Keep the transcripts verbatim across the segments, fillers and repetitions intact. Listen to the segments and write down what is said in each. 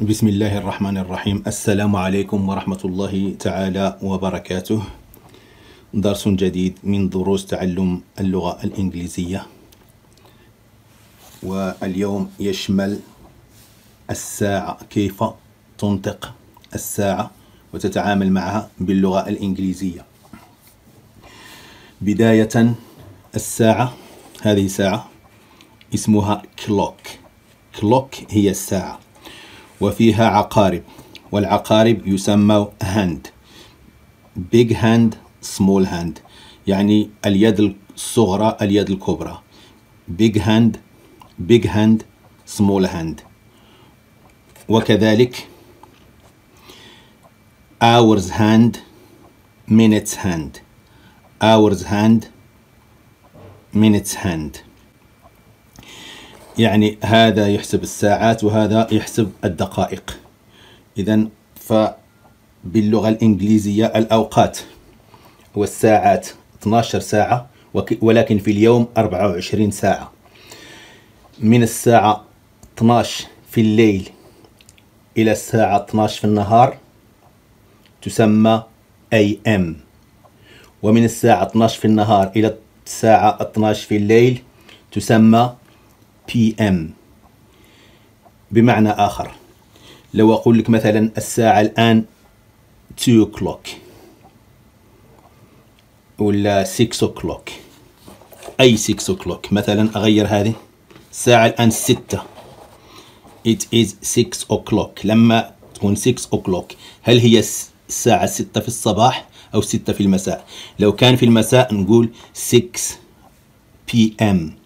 بسم الله الرحمن الرحيم. السلام عليكم ورحمة الله تعالى وبركاته. درس جديد من دروس تعلم اللغة الإنجليزية، واليوم يشمل الساعة، كيف تنطق الساعة وتتعامل معها باللغة الإنجليزية. بداية، الساعة، هذه ساعة اسمها كلوك. كلوك هي الساعة، وفيها عقارب، والعقارب يسمى هاند، big hand small hand، يعني اليد الصغرى اليد الكبرى، big hand big hand small hand. وكذلك hours hand minutes hand، hours hand minutes hand، يعني هذا يحسب الساعات وهذا يحسب الدقائق. إذن فباللغة الإنجليزية الأوقات والساعات اثنتا عشرة ساعة، ولكن في اليوم أربعة وعشرين ساعة. من الساعة اثنتا عشرة في الليل إلى الساعة اثنتا عشرة في النهار تسمى إيه إم، ومن الساعة اثنتا عشرة في النهار إلى الساعة اثنتا عشرة في الليل تسمى بي إم. بمعنى آخر، لو أقول لك مثلا الساعة الآن two o'clock ولا six o'clock، أي six o'clock مثلا، أغير هذه الساعة الآن ستة، it is six o'clock. لما تكون six o'clock، هل هي الساعة ستة في الصباح أو ستة في المساء؟ لو كان في المساء نقول six بي إم،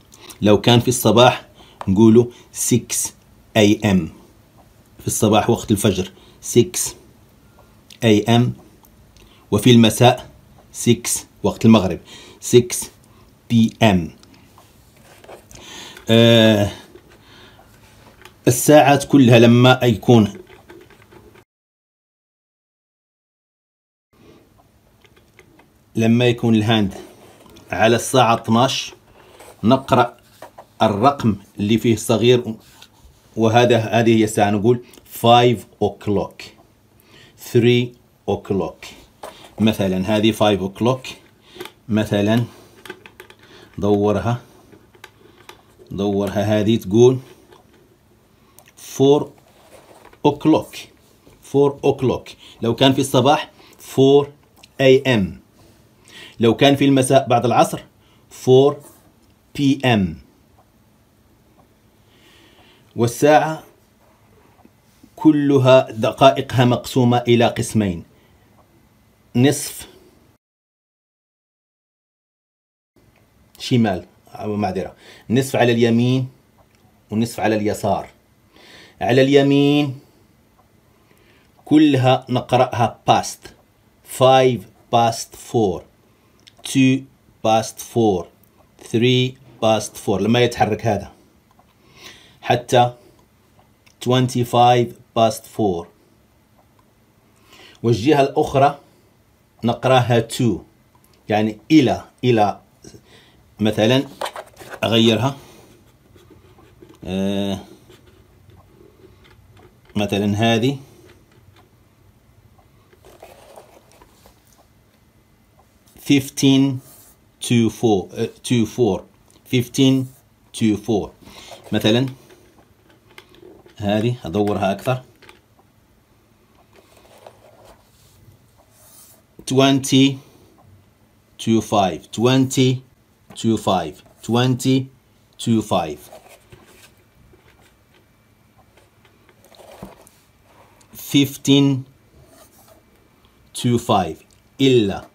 لو كان في الصباح نقوله six إيه إم. في الصباح وقت الفجر six إيه إم، وفي المساء ستة وقت المغرب six بي إم. آه الساعات كلها لما يكون لما يكون الهاند على الساعة اثنتا عشرة، نقرأ الرقم اللي فيه صغير، وهذا هذه هي الساعة، نقول five o'clock three o'clock. مثلا هذه five o'clock، مثلا دورها دورها هذه تقول four o'clock four o'clock. لو كان في الصباح four إيه إم، لو كان في المساء بعد العصر four بي إم. والساعة كلها دقائقها مقسومة إلى قسمين، نصف شمال، معذرة، نصف على اليمين ونصف على اليسار. على اليمين كلها نقرأها past، five past four two past four three past four، لما يتحرك هذا حتى twenty-five past four. والجهة الأخرى نقراها two، يعني إلى إلى مثلا أغيرها، آه مثلا هذه fifteen to four fifteen to four. مثلا هذه أدورها أكثر، twenty to five twenty to five twenty to five. fifteen to five إلا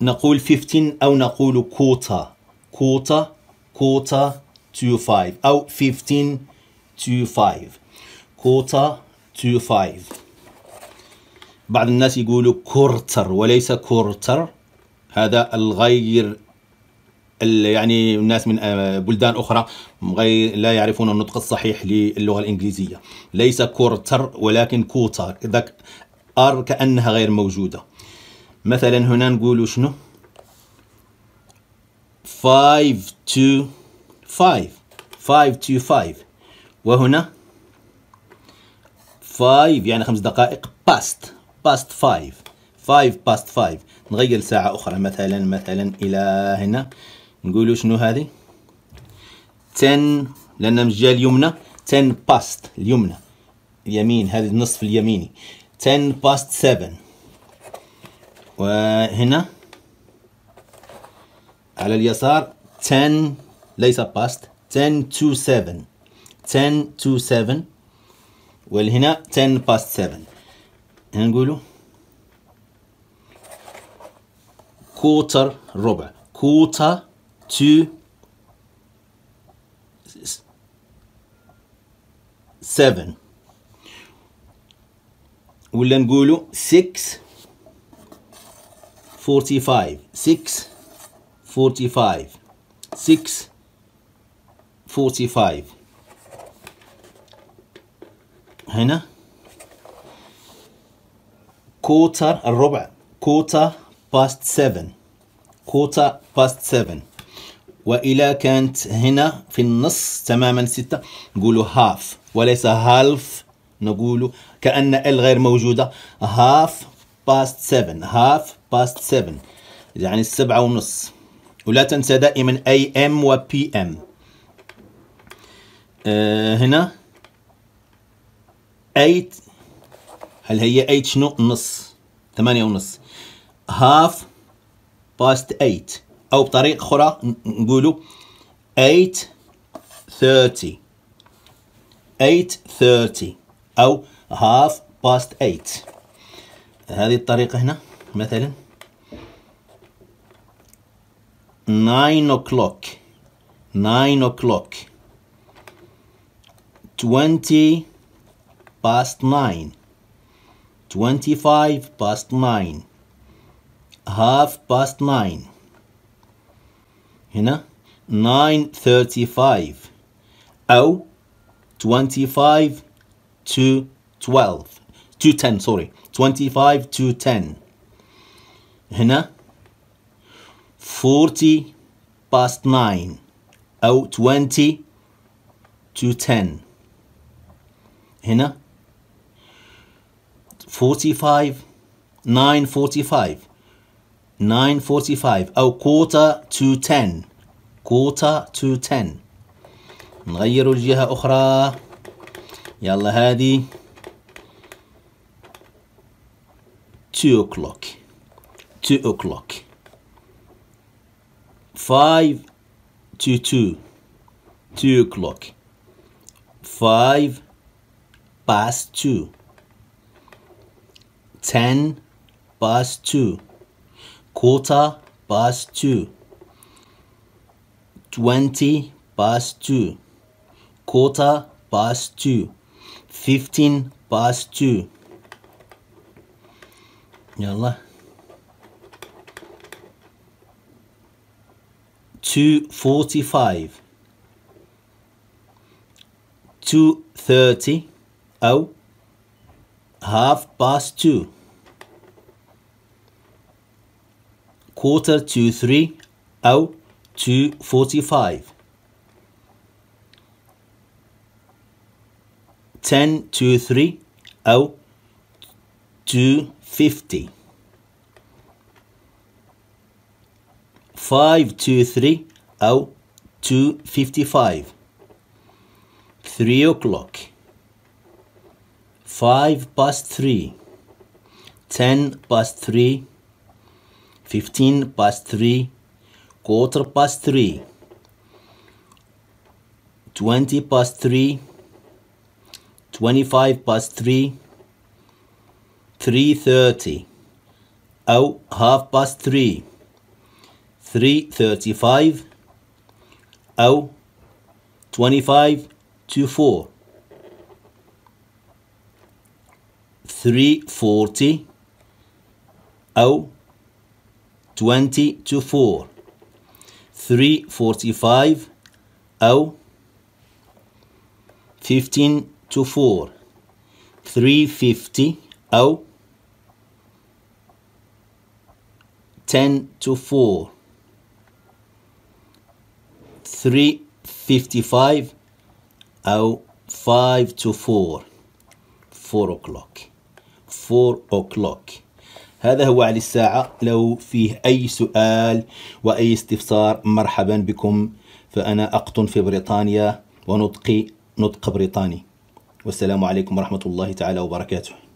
نقول fifteen أو نقول كوتا كوتا كوتا to five، أو fifteen to five كوتا to five. بعض الناس يقولوا كورتر وليس كورتر، هذا الغير، يعني الناس من بلدان أخرى لا يعرفون النطق الصحيح للغة الإنجليزية. ليس كورتر ولكن كوتا، ذاك آر كأنها غير موجودة. مثلا هنا نقول شنو، five to five five to five، وهنا فايف يعني خمس دقائق باست باست فايف فايف باست فايف. نغير ساعة أخرى مثلا مثلا إلى هنا. نقولوا شنو هذه عشرة لأن مجال اليمنى عشرة باست اليمنى اليمين هذه النصف اليميني عشرة باست سبعة. وهنا على اليسار عشرة ليس باست عشرة to سبعة عشرة to سبعة. والهنا عشرة باست سبعة. هنا نقولوا كوتر ربع كوتا تو سبعة. ولا نقولوا ستة خمسة وأربعين ستة خمسة وأربعين ستة خمسة وأربعين. هنا كوتر الربع كوتا باست سبعة كوتا باست سبعة. وإلا كانت هنا في النص تماما ستة نقولوا هاف وليس هالف. نقول كأن ال غير موجودة هاف باست سبعة هاف باست سبعة يعني السبعة ونص. ولا تنسى دائما اي ام و بي ام. آه هنا ثمانية هل هي ثمانية شنو نص ثمانية ونص هاف باست ثمانية. أو بطريقة أخرى نقولوا ثمانية ثلاثين ثمانية ثلاثين أو half past ثمانية. هذه الطريقة هنا مثلا nine o'clock nine o'clock twenty past nine twenty-five past nine half past nine. هنا nine thirty-five أو twenty-five to twelve to ten sorry twenty-five to ten. هنا forty past nine أو twenty to ten. هنا forty-five nine forty-five nine forty-five أو quarter to ten quarter to ten. نغير الجهة أخرى. يلا هذه two o'clock two o'clock five to two two o'clock five past two ten past two quarter past two twenty past two quarter past two fifteen past two. يلا two forty five two thirty أو half past two quarter to three أو two forty five ten to three أو two fifty five to three أو two fifty five three o'clock five past three ten past three fifteen past three quarter past three twenty past three twenty-five past three three thirty أو half past three three thirty-five أو twenty-five to four three forty أو twenty to four three forty-five أو fifteen to four three fifty أو ten to four three fifty-five أو five to four فور أوكلوك. فور أوكلوك هذا هو على الساعة. لو فيه أي سؤال وأي استفسار مرحبا بكم، فأنا أقطن في بريطانيا ونطقي نطق بريطاني. والسلام عليكم ورحمة الله تعالى وبركاته.